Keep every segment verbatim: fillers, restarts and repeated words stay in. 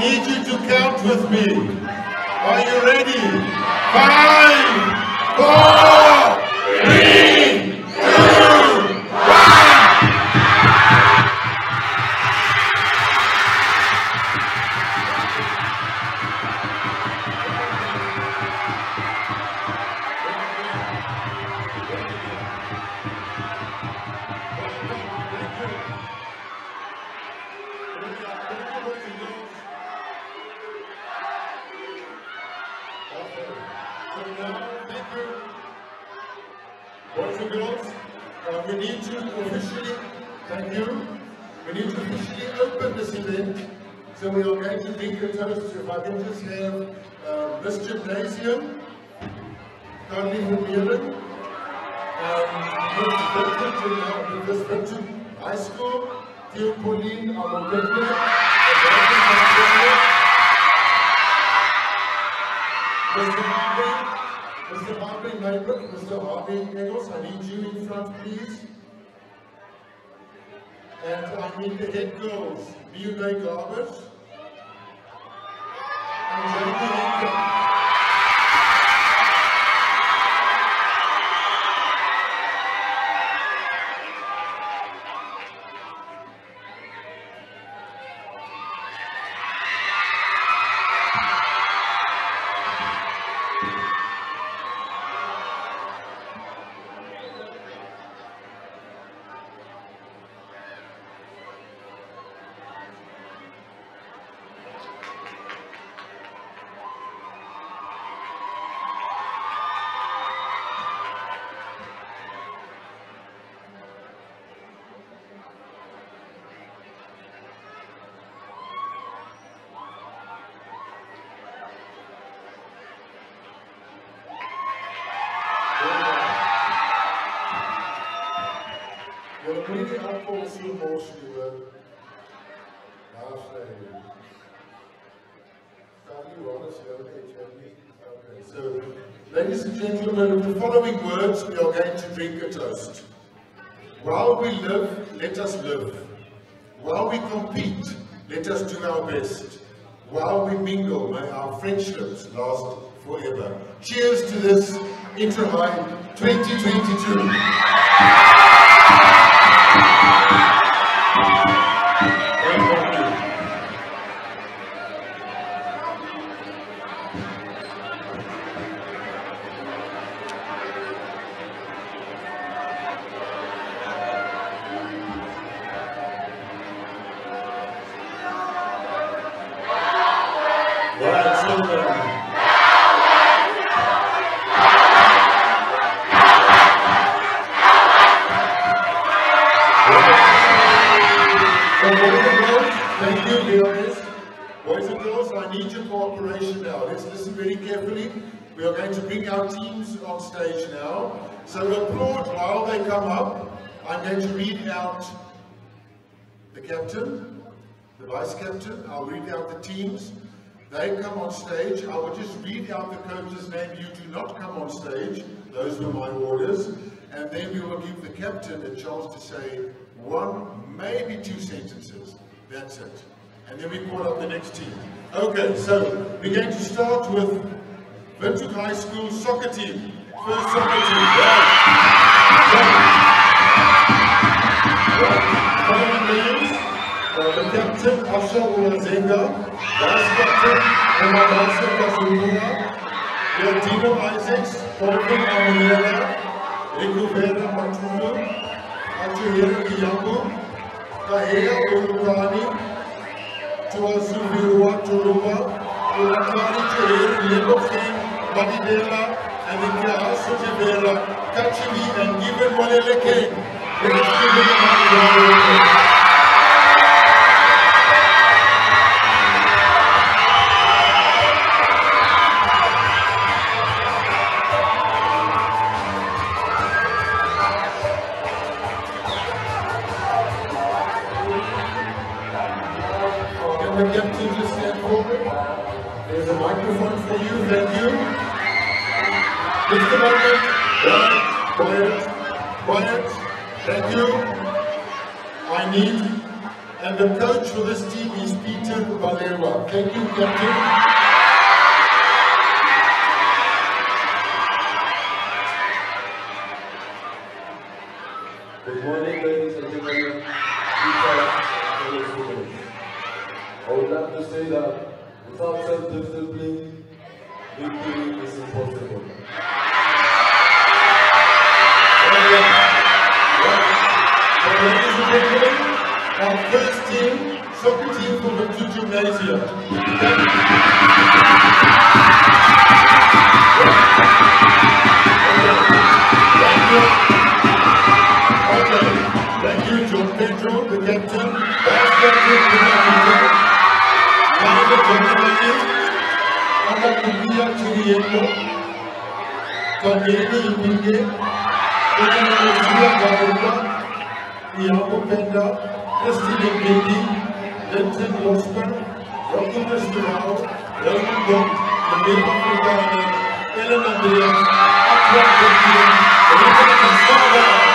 need you to count with me. Are you ready? Five, four, three, two, Ladies and gentlemen, with the following words, we are going to drink a toast. While we live, let us live. While we compete, let us do our best. While we mingle, may our friendships last forever. Cheers to this Interhype twenty twenty-two. I'll read out the teams. They come on stage. I will just read out the coach's name. You do not come on stage. Those were my orders. And then we will give the captain a chance to say one, maybe two sentences. That's it. And then we call up the next team. Okay, so we're going to start with Windhoek High School soccer team. First soccer team. Right. Right. Right. Right. Uh, the captain, Asha Urazenga, vice captain, Omar Darsen Kafumuha, Dima Isaacs, Oliver Amaniaga, Eku Benda Matuma, Acho Hiruki Yamu, Kahea Urukani, Tuasubiwa Turuba, Urakani Turin, Lebofi, Madidela, and the Kaasa Tibana, Kachibi, and even Waleleke. Let's give Quiet, quiet, thank you. I need And the coach for this team is Peter Balewa. Thank you, Captain. Good morning, ladies and gentlemen. I would like to say that without self-discipline, victory is impossible. Our first team, soccer team from the Venture Gymnasium. Thank you, John Pedro, the captain, vice captain, manager of management, Omar Darsen Kafumuha, Kahea Urukani, Eku Benda Matuma, Christine Mbeki, Denton Oscar, Joshua Preston, Leonid Kassif, Daniel Mertula, Ellen Andreas, Acho Hiruki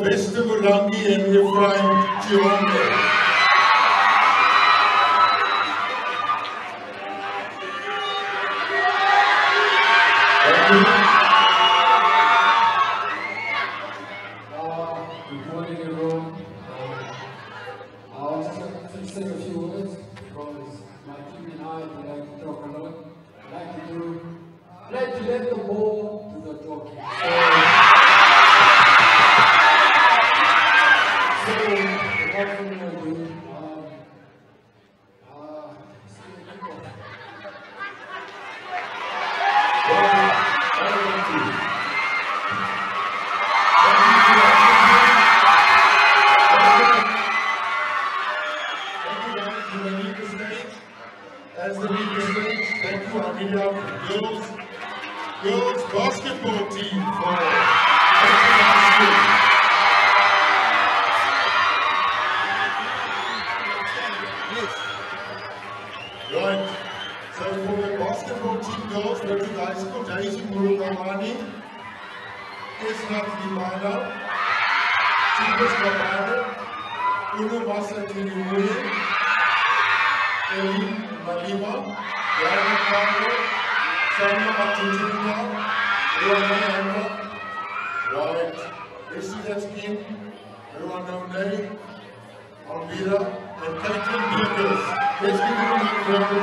Mister Muradi and Ephraim Chionde. Uh, good morning, everyone. Uh, I'll just say a few words because my team and I like to talk a lot. I like to do, I like to let the ball to the talking. So, Jaisi Murugamani, Esna Tibana, Chikas Kabana, Udo Masa Maliba, Right, this is the team, Rwanda, Alvira, and Kakeem Dukas. Let's give them a round of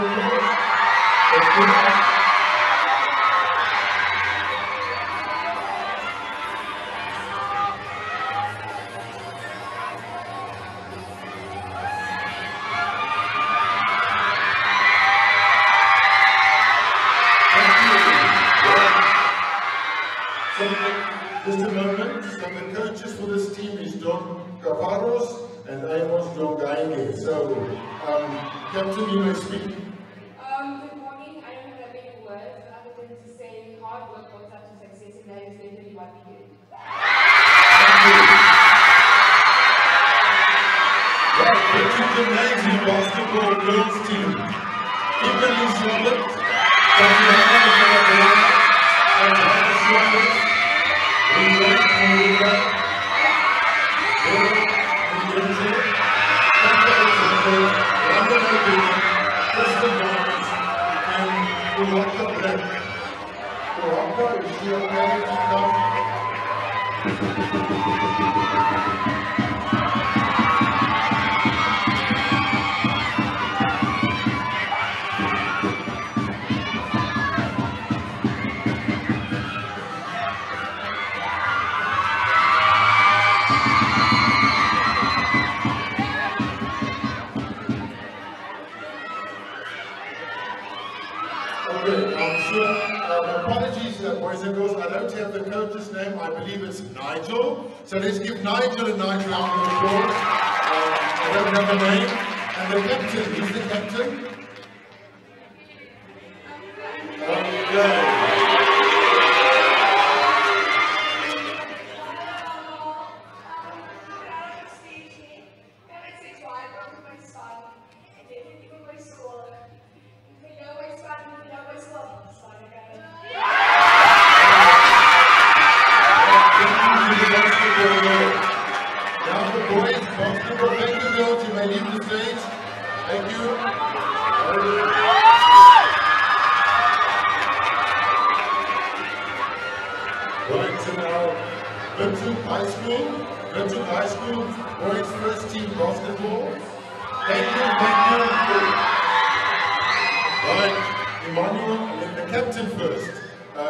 So, um, Captain, you may speak. Um, good morning. I don't have any words other than to say hard work goes up to success, and that is literally what we do. Right, the Gymnasium Basketball Girls Team. Kimberly Swabbert, Doctor Hannah Murray, and Hannah Swabbert, Leonid Kassif, Joe Gaidu, I'm sure uh, apologies, uh, boys and girls, I don't have the coach's name, I believe it's Nigel. So let's give Nigel and Nigel out of applause. Uh, I don't have the name. And the captain, who's the captain? Um, yeah.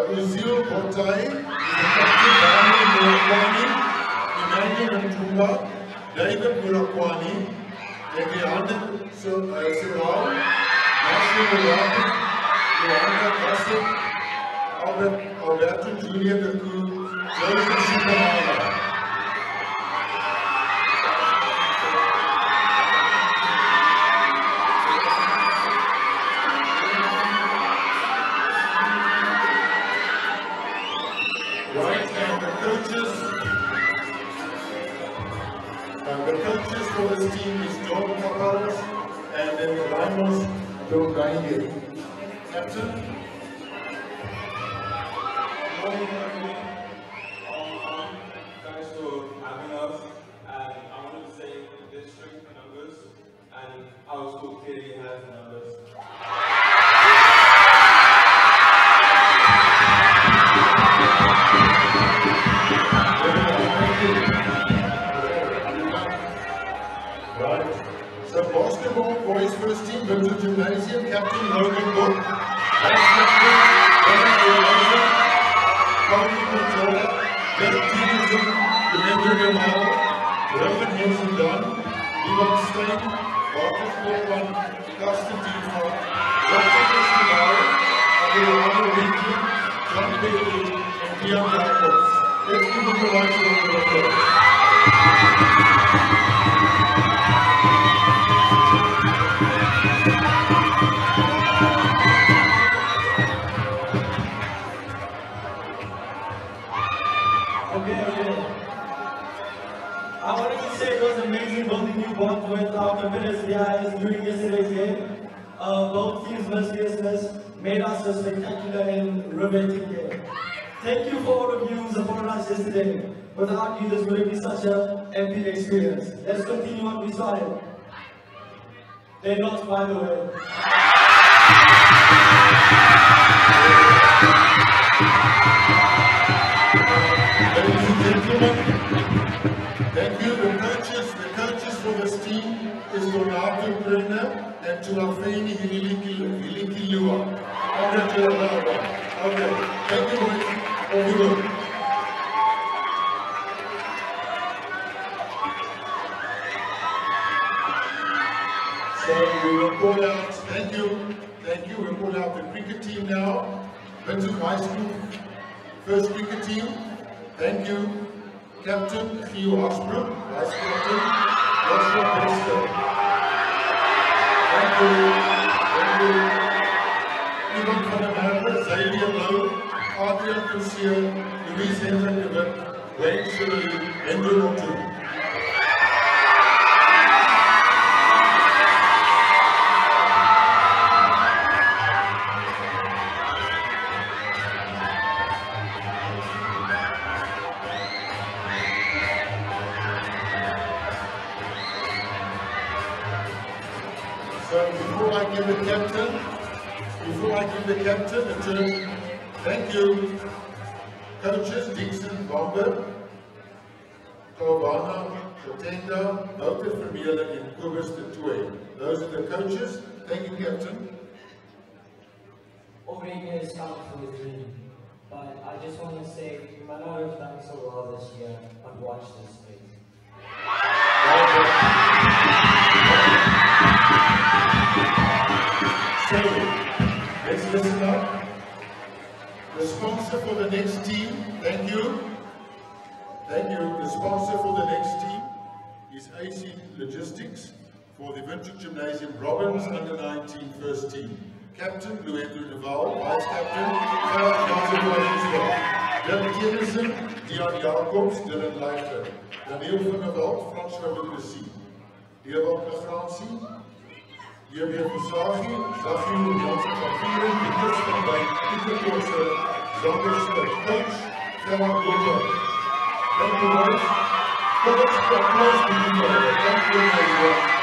Uzio Potai, Daniel Mertani, Emmanuel Matumba, David Murakwani, Leonid Serral, Master Muradi, Leonid Kassif, Alberto Julian, Eku Benda Matuma. This team is Joe Makalas and then the Rhinos, Joe Gaidu. Captain? Good morning, everyone. Um, thanks for having us. And I wanted to say the district numbers and our school clearly has numbers. Boys first team, Venture Gymnasium, Captain Logan Book, Vice Captain, Daniel Mertula, County Controller, Head of Tourism, Venture Gymnasium, Reverend Henson Dunn, Ivan Stein, Marcus Paul, Constantine Hart, Doctor Christian Howard, Adelaide Winky, John Bailey, and Theo Oxbridge. Let's give them the right to the both with our competitors' D Is during yesterday's game. Uh, both teams' mercilessness made us a spectacular and riveting game. Thank you for all of you who supported us yesterday. Without you, this would have been such an empty experience. Let's continue on this side. They're not, by the way. Ladies and gentlemen, thank you. The coaches, the coaches for this team is Ronaldo Brenner and Tulafeni Hilikilua. Okay, okay. Thank you, boys. Over good. So we will call out, thank you, thank you, we'll call out the cricket team now. Vinton High School, first cricket team, thank you. Captain Theo Oxbridge, Vice Captain Joshua Preston. Thank you, thank you. Ivan van der Merwe, Xavier Lowe, Adrian Kusier, Luís de Waal, Wayne Shirley, Andrew Norton. The captain, the team. Thank you. Coaches Dixon, Bomber, Kovana, Jotenda, Dr. Vermeulen, and Kubus Tatue. Those are the coaches. Thank you, Captain. Over here is count for the team, but I just want to say Emmanuel has done so well this year, and watch this space. So, let's listen up. The sponsor for the next team, thank you. Thank you. The sponsor for the next team is A C Logistics for the Venture Gymnasium Robbins under nineteen first team. Captain Luís de Waal, Vice Captain K. Janssen-Louis Jacobs, Dion Jacobs, Dylan Leiter, Daniel Mertula, François de Plessis, Dion Francie, Dion Versaghi, Zafir Janssen Kapieren, Pieter Stambay, Pieter Korser, Zander Smith, Coach, Gerard Luther. Thank you, guys. Coach, applause to you, brother. Thank you, Nigel.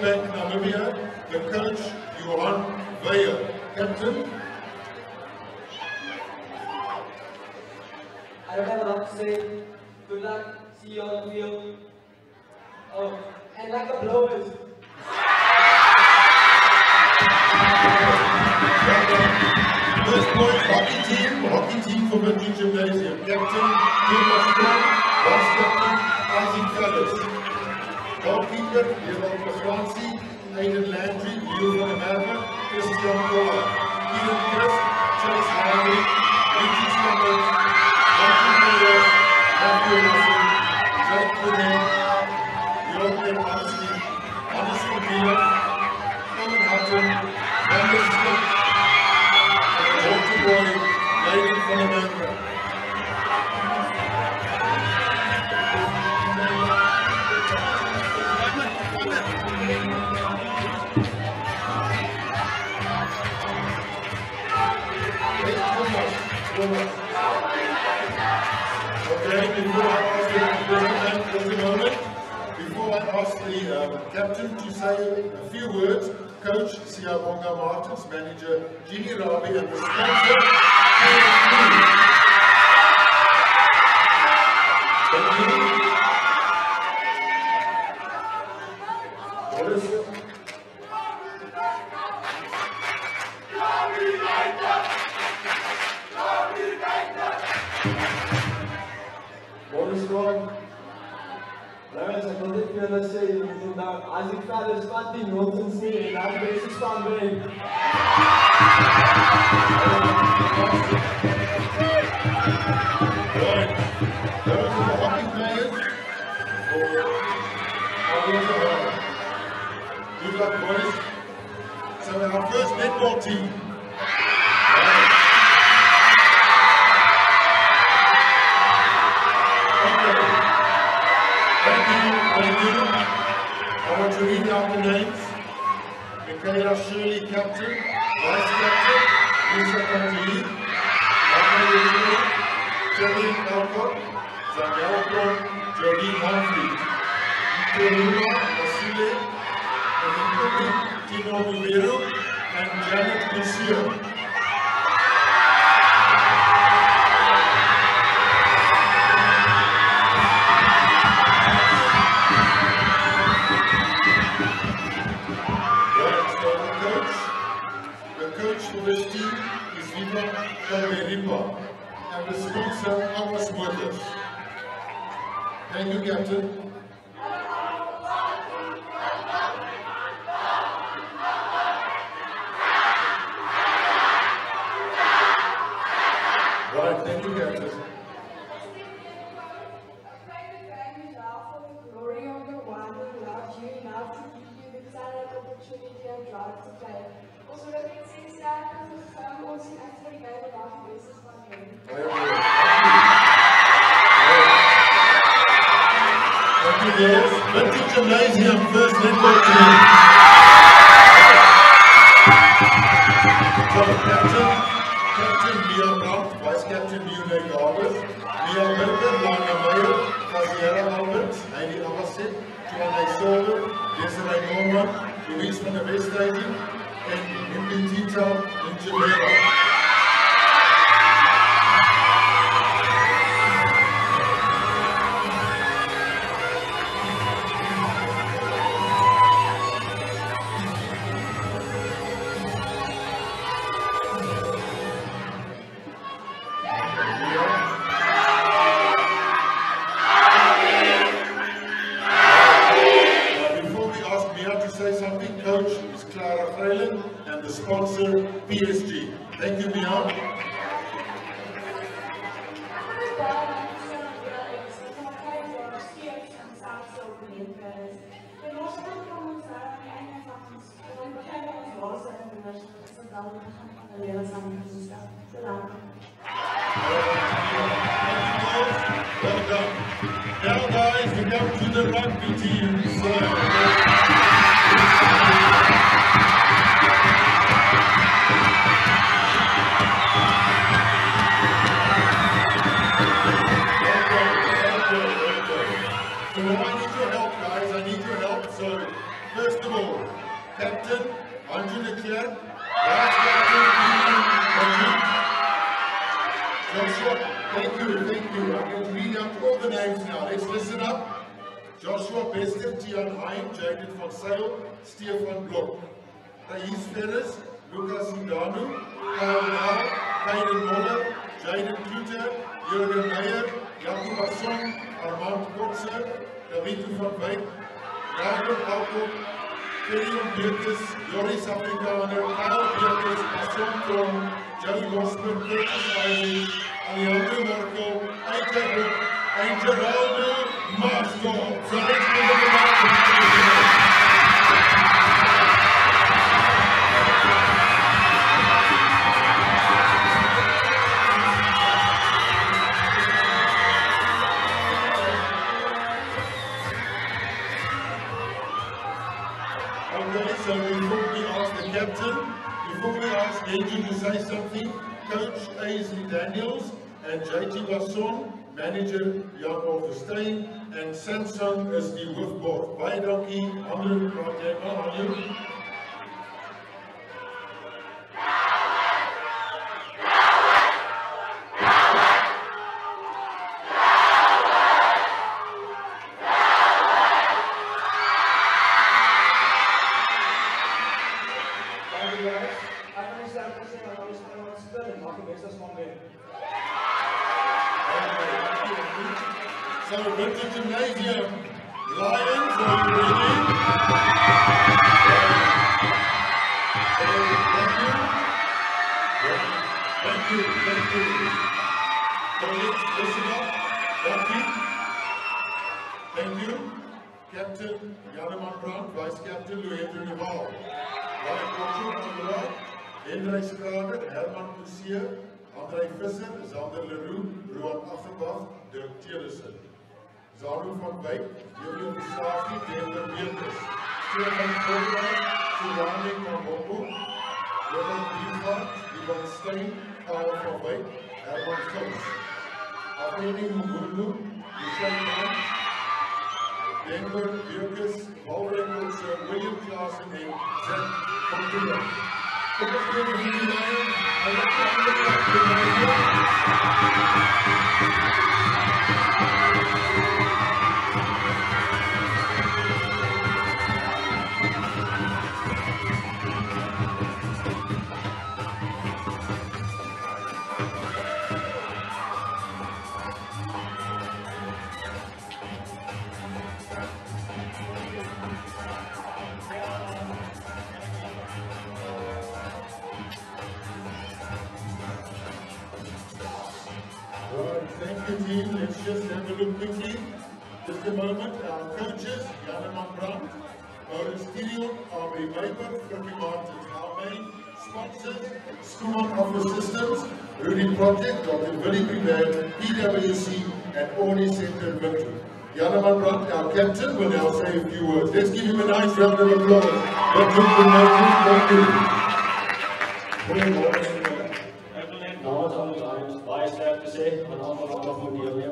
Namibia, the coach Johan Weyer. Captain, say good luck, see you on the field. Oh, and like a blowers. First boys hockey team, hockey team from the Venture Gymnasium. Captain, Dima Isaacs, vice captain, Isaac Fellows. Goalkeeper, Leonid Kassif, Aiden Landry, Leo Van Haver, Christian Koller, Ian Chris, Chase Harvey, Richie Stamberg, Martin Miller, Matthew Wilson, Jake Pudding, Jordan Hansley, Anderson Beer, Ian Hutton, Wendell Smith, Boy, David Murakwani. Okay, before I ask the president, a moment, before I ask the um, captain to say a few words, Coach Siyabonga Martins, manager Gini Rabi, and the sponsor. What is it? What is wrong? Lawrence, I don't think you're say anything about Isaac Fellows, Fatih, Norton Smith, and I'm going to stand in. Right, those are the hockey players. Good luck, boys. So, our first netball team. I want to read out the names. Michaela Shirley, captain, vice captain, Lisa Conti, Michael Lee, Jolene Alcott, Zangalco, Jolene Humphrey, Teruma Masule, Tino Mubiru, and Janet Lucio. And the sponsor of us with us. Thank you, Captain. Right, thank you, Captain. Glory of the one who loved you enough to give you the talent, opportunity, and drive to play. Also, the princess that was a firm also actually made a lot of verses for him. Thank you, girls. Let's get gymnasium first netball team. So, Captain, Captain Leon Brown, Vice Captain Leonid Kassif, Leon Mertula, Lana Mayo, Kaziera Albert, Heidi Abaset, Tuanay Sordo, Desiree Norman, Luis van der Westhuizen, and Impetito in Geneva. Thank you. Joshua, thank you, thank you. I'm going to read out all the names now. Let's listen up. Joshua Preston, Tian Hein, Jaden van Sale, Stefan Blok, Thais Ferris, Lucas Ndanu, Kyle Nau, Kaiden Moller, Jaden Kluter, Jürgen Meyer, Jakob Asson, Armand Kotzer, David van Wijk, Raven Alkop, Kerion Birkes, Joris Afrikaner, Kyle Birkes, Asson Korn, Joey Gosper, Curtis Riley, Alejandro Marco, Aita and Geraldo Marco. So let's give them a round of applause. So before we ask the captain, before we ask Benji to say something, Coach Aisley Daniels and J T Basson, manager Jan Oversteen, and Samsung is the whipboard. Bye, Donkey. Hamlet, right there. How are you? Zaru van Wijk, Julio Musafi, David Murakwani, Stefan Koga, Surane Kambobo, Roland Biefart, Ivan Stein, Karel van Wijk, Herman Soms, Afeni Mugulu, Michel Mann, Denver Birkes, Maureen Sir William Klaassen, and Zach Kontula. Project of the Willie Brigade, P W C, and Orny Centre Victory. Janaman Brandt, our captain, will now say a few words. Let's give him a nice round of applause. Good morning. Now, I'm biased to say, on behalf of the D M M,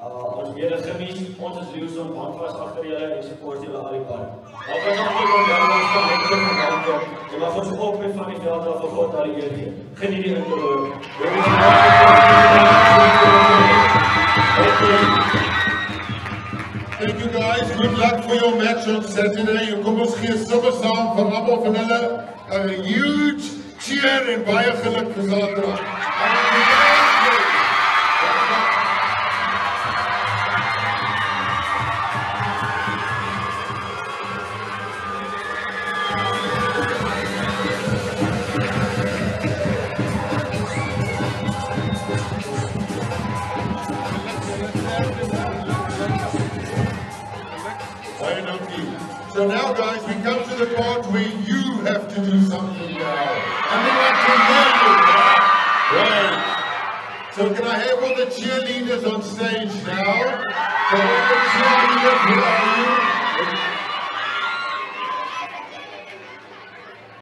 on behalf of the on the Zeus on Bonfires after the and support the Harry Park. After geniet die introductie. Thank you guys, good luck for your match on Saturday. You kom ons gee sommer saam van almal van hulle 'n huge cheer en baie geluk vir Saterdag. So now guys, we come to the part where you have to do something now. And we want to hear you. Right. So can I have all the cheerleaders on stage now? So all the cheerleaders,